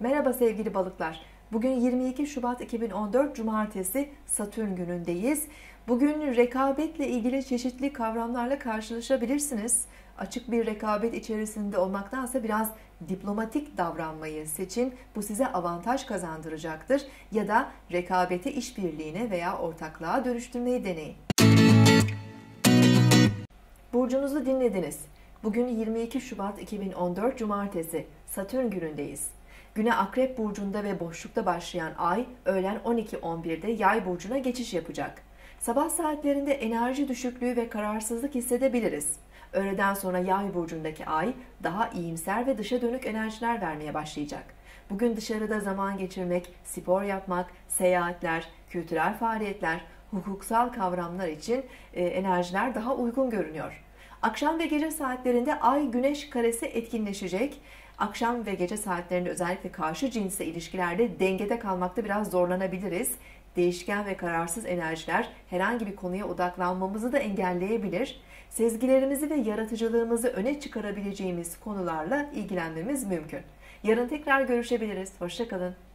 Merhaba sevgili balıklar. Bugün 22 Şubat 2014 Cumartesi, Satürn günündeyiz. Bugün rekabetle ilgili çeşitli kavramlarla karşılaşabilirsiniz. Açık bir rekabet içerisinde olmaktansa biraz diplomatik davranmayı seçin. Bu size avantaj kazandıracaktır. Ya da rekabeti işbirliğine veya ortaklığa dönüştürmeyi deneyin. Burcunuzu dinlediniz. Bugün 22 Şubat 2014 Cumartesi, Satürn günündeyiz. Güne Akrep Burcu'nda ve boşlukta başlayan ay, öğlen 12-11'de Yay Burcu'na geçiş yapacak. Sabah saatlerinde enerji düşüklüğü ve kararsızlık hissedebiliriz. Öğleden sonra Yay Burcu'ndaki ay, daha iyimser ve dışa dönük enerjiler vermeye başlayacak. Bugün dışarıda zaman geçirmek, spor yapmak, seyahatler, kültürel faaliyetler, hukuksal kavramlar için enerjiler daha uygun görünüyor. Akşam ve gece saatlerinde Ay-Güneş karesi etkinleşecek. Akşam ve gece saatlerinde özellikle karşı cinsle ilişkilerde dengede kalmakta biraz zorlanabiliriz. Değişken ve kararsız enerjiler herhangi bir konuya odaklanmamızı da engelleyebilir. Sezgilerimizi ve yaratıcılığımızı öne çıkarabileceğimiz konularla ilgilenmemiz mümkün. Yarın tekrar görüşebiliriz. Hoşça kalın.